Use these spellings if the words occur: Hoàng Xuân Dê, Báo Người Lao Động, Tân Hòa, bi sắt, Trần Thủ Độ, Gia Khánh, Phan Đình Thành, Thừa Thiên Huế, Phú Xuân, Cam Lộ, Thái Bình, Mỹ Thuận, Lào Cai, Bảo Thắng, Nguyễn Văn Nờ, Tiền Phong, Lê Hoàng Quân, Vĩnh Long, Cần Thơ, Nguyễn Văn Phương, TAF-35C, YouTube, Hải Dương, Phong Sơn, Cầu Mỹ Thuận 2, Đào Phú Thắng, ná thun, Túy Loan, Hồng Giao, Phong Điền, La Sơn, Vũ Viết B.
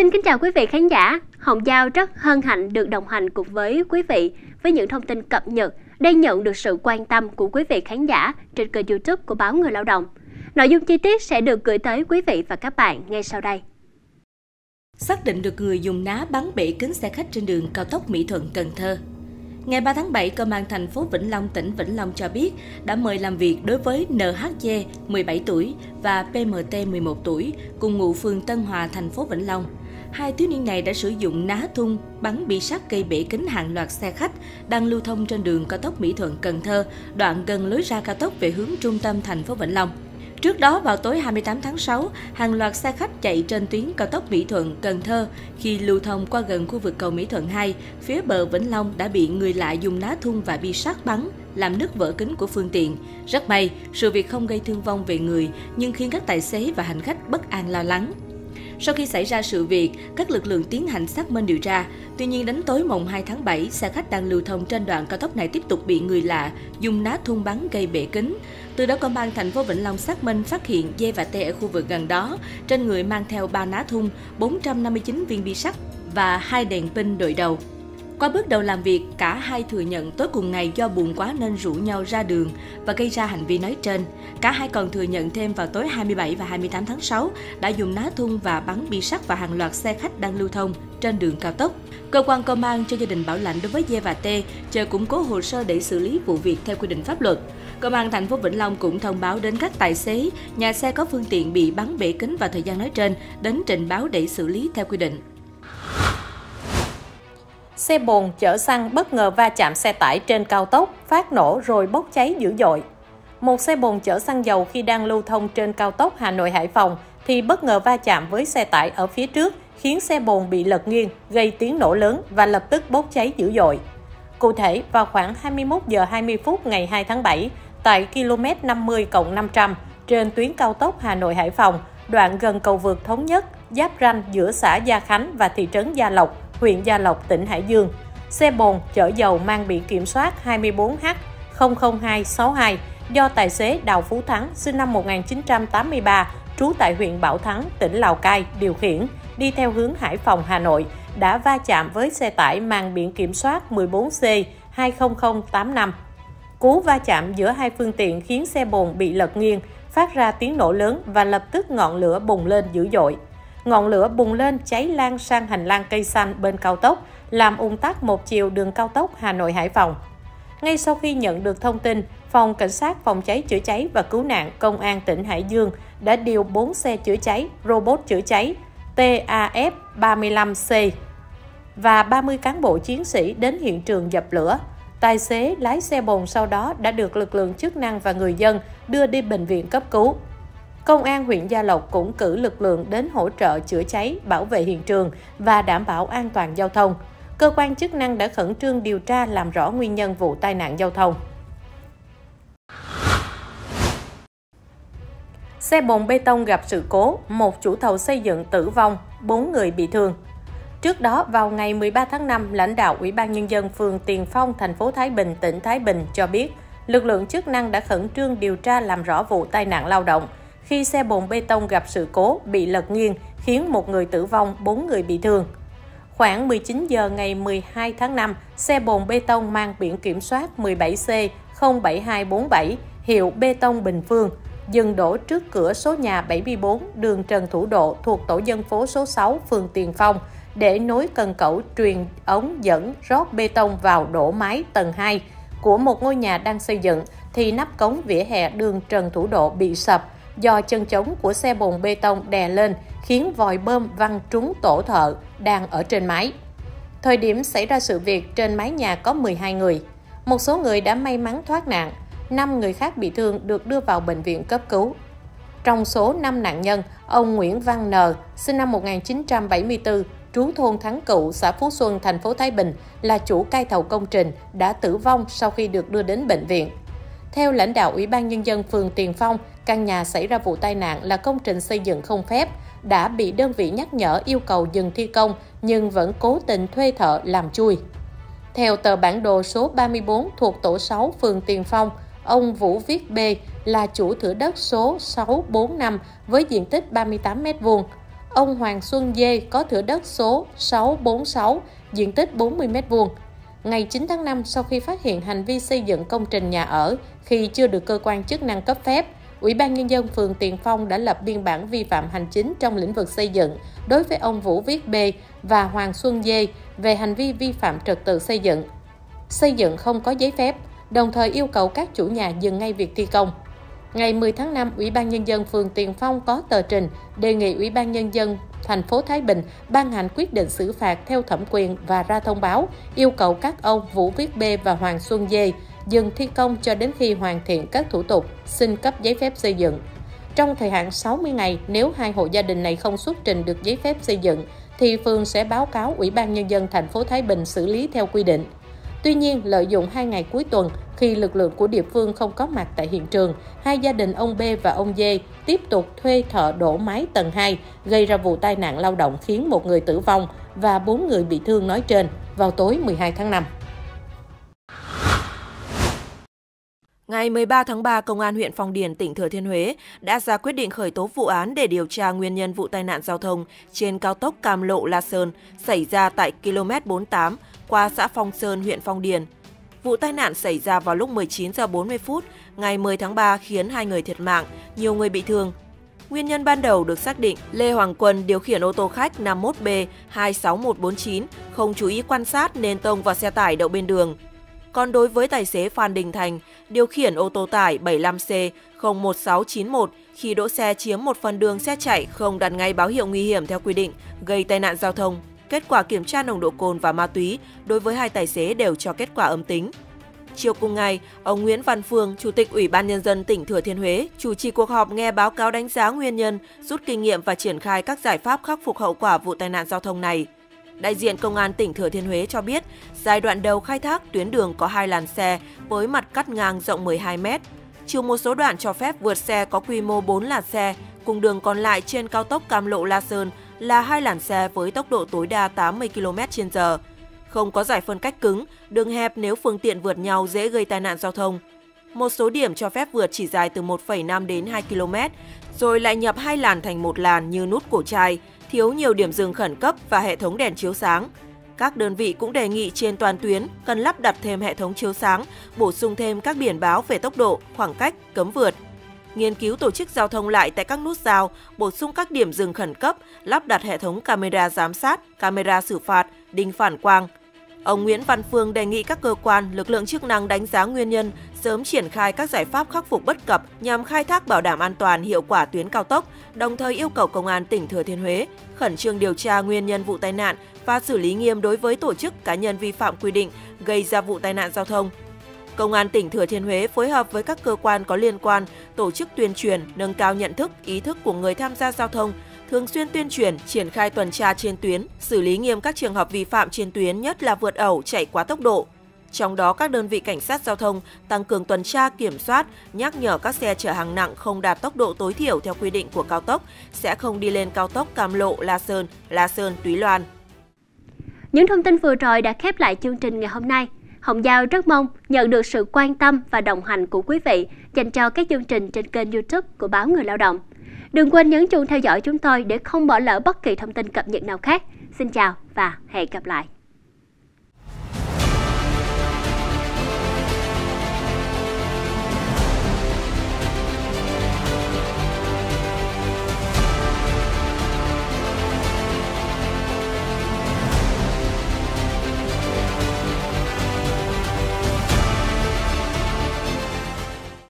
Xin kính chào quý vị khán giả, Hồng Giao rất hân hạnh được đồng hành cùng với quý vị với những thông tin cập nhật đang nhận được sự quan tâm của quý vị khán giả trên kênh YouTube của Báo Người Lao Động. Nội dung chi tiết sẽ được gửi tới quý vị và các bạn ngay sau đây. Xác định được người dùng ná bắn bể kính xe khách trên đường cao tốc Mỹ Thuận, Cần Thơ. Ngày 3 tháng 7, Công an thành phố Vĩnh Long, tỉnh Vĩnh Long cho biết đã mời làm việc đối với NHG, 17 tuổi và PMT, 11 tuổi, cùng ngụ phường Tân Hòa, thành phố Vĩnh Long. Hai thiếu niên này đã sử dụng ná thun bắn bi sắt gây bể kính hàng loạt xe khách đang lưu thông trên đường cao tốc Mỹ Thuận, Cần Thơ, đoạn gần lối ra cao tốc về hướng trung tâm thành phố Vĩnh Long. Trước đó, vào tối 28 tháng 6, hàng loạt xe khách chạy trên tuyến cao tốc Mỹ Thuận, Cần Thơ khi lưu thông qua gần khu vực cầu Mỹ Thuận 2, phía bờ Vĩnh Long đã bị người lạ dùng ná thun và bi sắt bắn, làm nứt vỡ kính của phương tiện. Rất may, sự việc không gây thương vong về người, nhưng khiến các tài xế và hành khách bất an lo lắng. Sau khi xảy ra sự việc, các lực lượng tiến hành xác minh điều tra. Tuy nhiên, đến tối mùng 2 tháng 7, xe khách đang lưu thông trên đoạn cao tốc này tiếp tục bị người lạ dùng ná thun bắn gây bể kính. Từ đó, Công an thành phố Vĩnh Long xác minh phát hiện Dê và T ở khu vực gần đó, trên người mang theo 3 ná thun, 459 viên bi sắt và 2 đèn pin đội đầu. Qua bước đầu làm việc, cả hai thừa nhận tối cùng ngày do buồn quá nên rủ nhau ra đường và gây ra hành vi nói trên. Cả hai còn thừa nhận thêm vào tối 27 và 28 tháng 6 đã dùng ná thun và bắn bi sắt vào hàng loạt xe khách đang lưu thông trên đường cao tốc. Cơ quan công an cho gia đình bảo lãnh đối với Dê và T, chờ củng cố hồ sơ để xử lý vụ việc theo quy định pháp luật. Công an thành phố Vĩnh Long cũng thông báo đến các tài xế, nhà xe có phương tiện bị bắn bể kính vào thời gian nói trên đến trình báo để xử lý theo quy định. Xe bồn chở xăng bất ngờ va chạm xe tải trên cao tốc, phát nổ rồi bốc cháy dữ dội. Một xe bồn chở xăng dầu khi đang lưu thông trên cao tốc Hà Nội - Hải Phòng thì bất ngờ va chạm với xe tải ở phía trước, khiến xe bồn bị lật nghiêng, gây tiếng nổ lớn và lập tức bốc cháy dữ dội. Cụ thể, vào khoảng 21 giờ 20 phút ngày 2 tháng 7, tại km 50+500 trên tuyến cao tốc Hà Nội - Hải Phòng, đoạn gần cầu vượt Thống Nhất, giáp ranh giữa xã Gia Khánh và thị trấn Gia Lộc, huyện Gia Lộc, tỉnh Hải Dương, xe bồn chở dầu mang biển kiểm soát 24H00262 do tài xế Đào Phú Thắng, sinh năm 1983, trú tại huyện Bảo Thắng, tỉnh Lào Cai, điều khiển, đi theo hướng Hải Phòng, Hà Nội, đã va chạm với xe tải mang biển kiểm soát 14C20085. Cú va chạm giữa hai phương tiện khiến xe bồn bị lật nghiêng, phát ra tiếng nổ lớn và lập tức ngọn lửa bùng lên dữ dội. Ngọn lửa bùng lên cháy lan sang hành lang cây xanh bên cao tốc, làm ùn tắc một chiều đường cao tốc Hà Nội - Hải Phòng. Ngay sau khi nhận được thông tin, Phòng Cảnh sát Phòng cháy chữa cháy và Cứu nạn Công an tỉnh Hải Dương đã điều 4 xe chữa cháy, robot chữa cháy TAF-35C và 30 cán bộ chiến sĩ đến hiện trường dập lửa. Tài xế lái xe bồn sau đó đã được lực lượng chức năng và người dân đưa đi bệnh viện cấp cứu. Công an huyện Gia Lộc cũng cử lực lượng đến hỗ trợ chữa cháy, bảo vệ hiện trường và đảm bảo an toàn giao thông. Cơ quan chức năng đã khẩn trương điều tra làm rõ nguyên nhân vụ tai nạn giao thông. Xe bồn bê tông gặp sự cố, một chủ thầu xây dựng tử vong, 4 người bị thương. Trước đó, vào ngày 13 tháng 5, lãnh đạo Ủy ban Nhân dân phường Tiền Phong, thành phố Thái Bình, tỉnh Thái Bình cho biết, lực lượng chức năng đã khẩn trương điều tra làm rõ vụ tai nạn lao động khi xe bồn bê tông gặp sự cố bị lật nghiêng, khiến một người tử vong, 4 người bị thương. Khoảng 19 giờ ngày 12 tháng 5, xe bồn bê tông mang biển kiểm soát 17C07247, hiệu bê tông Bình Phương, dừng đổ trước cửa số nhà 74 đường Trần Thủ Độ thuộc tổ dân phố số 6 phường Tiền Phong để nối cần cẩu truyền ống dẫn rót bê tông vào đổ mái tầng 2 của một ngôi nhà đang xây dựng thì nắp cống vỉa hè đường Trần Thủ Độ bị sập do chân trống của xe bồn bê tông đè lên, khiến vòi bơm văng trúng tổ thợ đang ở trên mái. Thời điểm xảy ra sự việc, trên mái nhà có 12 người. Một số người đã may mắn thoát nạn, 5 người khác bị thương được đưa vào bệnh viện cấp cứu. Trong số 5 nạn nhân, ông Nguyễn Văn Nờ, sinh năm 1974, trú thôn Thắng Cựu, xã Phú Xuân, thành phố Thái Bình, là chủ cai thầu công trình, đã tử vong sau khi được đưa đến bệnh viện. Theo lãnh đạo Ủy ban Nhân dân phường Tiền Phong, căn nhà xảy ra vụ tai nạn là công trình xây dựng không phép, đã bị đơn vị nhắc nhở yêu cầu dừng thi công nhưng vẫn cố tình thuê thợ làm chui. Theo tờ bản đồ số 34 thuộc tổ 6 phường Tiền Phong, ông Vũ Viết B là chủ thửa đất số 645 với diện tích 38 m². ông Hoàng Xuân Dê có thửa đất số 646, diện tích 40 m². Ngày 9 tháng 5, sau khi phát hiện hành vi xây dựng công trình nhà ở khi chưa được cơ quan chức năng cấp phép, Ủy ban Nhân dân phường Tiền Phong đã lập biên bản vi phạm hành chính trong lĩnh vực xây dựng đối với ông Vũ Viết B và Hoàng Xuân Dê về hành vi vi phạm trật tự xây dựng không có giấy phép, đồng thời yêu cầu các chủ nhà dừng ngay việc thi công. Ngày 10 tháng 5, Ủy ban Nhân dân phường Tiền Phong có tờ trình đề nghị Ủy ban Nhân dân thành phố Thái Bình ban hành quyết định xử phạt theo thẩm quyền và ra thông báo yêu cầu các ông Vũ Viết B và Hoàng Xuân Dê dừng thi công cho đến khi hoàn thiện các thủ tục xin cấp giấy phép xây dựng. Trong thời hạn 60 ngày, nếu hai hộ gia đình này không xuất trình được giấy phép xây dựng, thì phường sẽ báo cáo Ủy ban Nhân dân thành phố Thái Bình xử lý theo quy định. Tuy nhiên, lợi dụng 2 ngày cuối tuần, khi lực lượng của địa phương không có mặt tại hiện trường, hai gia đình ông B và ông D tiếp tục thuê thợ đổ mái tầng 2, gây ra vụ tai nạn lao động khiến một người tử vong và 4 người bị thương nói trên vào tối 12 tháng 5. Ngày 13 tháng 3, Công an huyện Phong Điền, tỉnh Thừa Thiên Huế đã ra quyết định khởi tố vụ án để điều tra nguyên nhân vụ tai nạn giao thông trên cao tốc Cam Lộ - La Sơn xảy ra tại km 48 qua xã Phong Sơn, huyện Phong Điền. Vụ tai nạn xảy ra vào lúc 19:40 ngày 10 tháng 3 khiến 2 người thiệt mạng, nhiều người bị thương. Nguyên nhân ban đầu được xác định, Lê Hoàng Quân điều khiển ô tô khách 51B26149 không chú ý quan sát nên tông vào xe tải đậu bên đường. Còn đối với tài xế Phan Đình Thành, điều khiển ô tô tải 75C01691 khi đỗ xe chiếm một phần đường xe chạy không đặt ngay báo hiệu nguy hiểm theo quy định, gây tai nạn giao thông. Kết quả kiểm tra nồng độ cồn và ma túy đối với hai tài xế đều cho kết quả âm tính. Chiều cùng ngày, ông Nguyễn Văn Phương, Chủ tịch Ủy ban Nhân dân tỉnh Thừa Thiên Huế, chủ trì cuộc họp nghe báo cáo đánh giá nguyên nhân, rút kinh nghiệm và triển khai các giải pháp khắc phục hậu quả vụ tai nạn giao thông này. Đại diện Công an tỉnh Thừa Thiên Huế cho biết, giai đoạn đầu khai thác tuyến đường có 2 làn xe với mặt cắt ngang rộng 12 m, trừ một số đoạn cho phép vượt xe có quy mô 4 làn xe, cùng đường còn lại trên cao tốc Cam Lộ - La Sơn là 2 làn xe với tốc độ tối đa 80 km/h. Không có giải phân cách cứng, đường hẹp nếu phương tiện vượt nhau dễ gây tai nạn giao thông. Một số điểm cho phép vượt chỉ dài từ 1,5 đến 2 km, rồi lại nhập 2 làn thành 1 làn như nút cổ chai, thiếu nhiều điểm dừng khẩn cấp và hệ thống đèn chiếu sáng. Các đơn vị cũng đề nghị trên toàn tuyến cần lắp đặt thêm hệ thống chiếu sáng, bổ sung thêm các biển báo về tốc độ, khoảng cách, cấm vượt. Nghiên cứu tổ chức giao thông lại tại các nút giao, bổ sung các điểm dừng khẩn cấp, lắp đặt hệ thống camera giám sát, camera xử phạt, đinh phản quang. Ông Nguyễn Văn Phương đề nghị các cơ quan, lực lượng chức năng đánh giá nguyên nhân, sớm triển khai các giải pháp khắc phục bất cập nhằm khai thác bảo đảm an toàn hiệu quả tuyến cao tốc, đồng thời yêu cầu Công an tỉnh Thừa Thiên Huế khẩn trương điều tra nguyên nhân vụ tai nạn và xử lý nghiêm đối với tổ chức cá nhân vi phạm quy định gây ra vụ tai nạn giao thông. Công an tỉnh Thừa Thiên Huế phối hợp với các cơ quan có liên quan, tổ chức tuyên truyền, nâng cao nhận thức, ý thức của người tham gia giao thông, thường xuyên tuyên truyền, triển khai tuần tra trên tuyến, xử lý nghiêm các trường hợp vi phạm trên tuyến, nhất là vượt ẩu, chạy quá tốc độ. Trong đó, các đơn vị cảnh sát giao thông tăng cường tuần tra kiểm soát, nhắc nhở các xe chở hàng nặng không đạt tốc độ tối thiểu theo quy định của cao tốc, sẽ không đi lên cao tốc Cam Lộ - La Sơn - Túy Loan. Những thông tin vừa rồi đã khép lại chương trình ngày hôm nay. Hồng Giao rất mong nhận được sự quan tâm và đồng hành của quý vị dành cho các chương trình trên kênh YouTube của Báo Người Lao Động. Đừng quên nhấn chuông theo dõi chúng tôi để không bỏ lỡ bất kỳ thông tin cập nhật nào khác. Xin chào và hẹn gặp lại!